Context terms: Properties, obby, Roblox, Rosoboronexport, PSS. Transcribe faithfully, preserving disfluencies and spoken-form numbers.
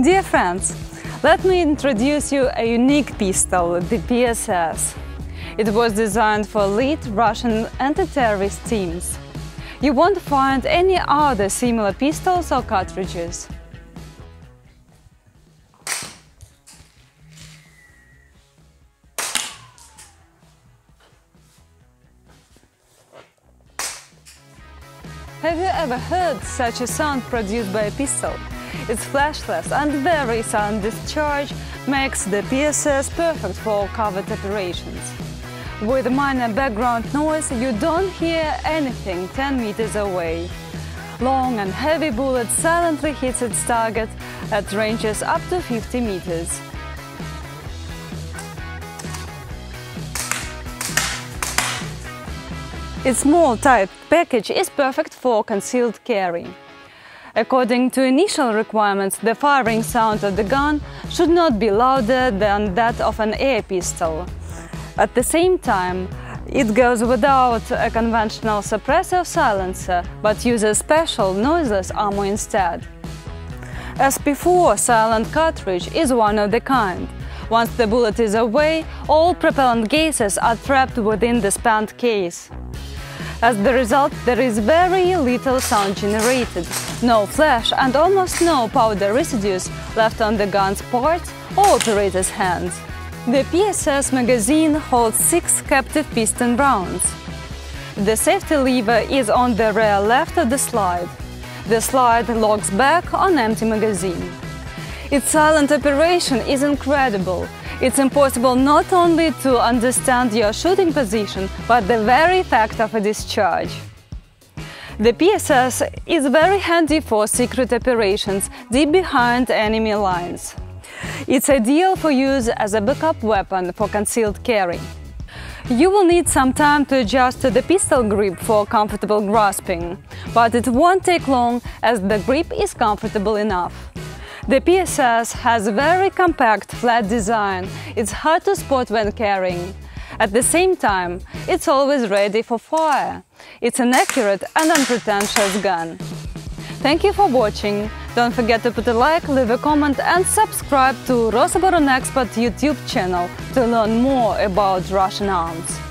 Dear friends, let me introduce you a unique pistol, the P S S. It was designed for elite Russian anti-terrorist teams. You won't find any other similar pistols or cartridges. Have you ever heard such a sound produced by a pistol? Its flashless and very sound discharge makes the P S S perfect for covert operations. With minor background noise, you don't hear anything ten meters away. Long and heavy bullet silently hits its target at ranges up to fifty meters. Its small type package is perfect for concealed carry. According to initial requirements, the firing sound of the gun should not be louder than that of an air pistol. At the same time, it goes without a conventional suppressor or silencer, but uses special noiseless ammo instead. As before, silent cartridge is one of the kind. Once the bullet is away, all propellant gases are trapped within the spent case. As the result, there is very little sound generated, no flash and almost no powder residues left on the gun's parts or operator's hands. The P S S magazine holds six captive piston rounds. The safety lever is on the rear left of the slide. The slide locks back on empty magazine. Its silent operation is incredible. It's impossible not only to understand your shooting position, but the very fact of a discharge. The P S S is very handy for secret operations deep behind enemy lines. It's ideal for use as a backup weapon for concealed carry. You will need some time to adjust to the pistol grip for comfortable grasping, but it won't take long as the grip is comfortable enough. The P S S has a very compact, flat design. It's hard to spot when carrying. At the same time, it's always ready for fire. It's an accurate and unpretentious gun. Thank you for watching. Don't forget to put a like, leave a comment and subscribe to Rosoboronexport YouTube channel to learn more about Russian arms.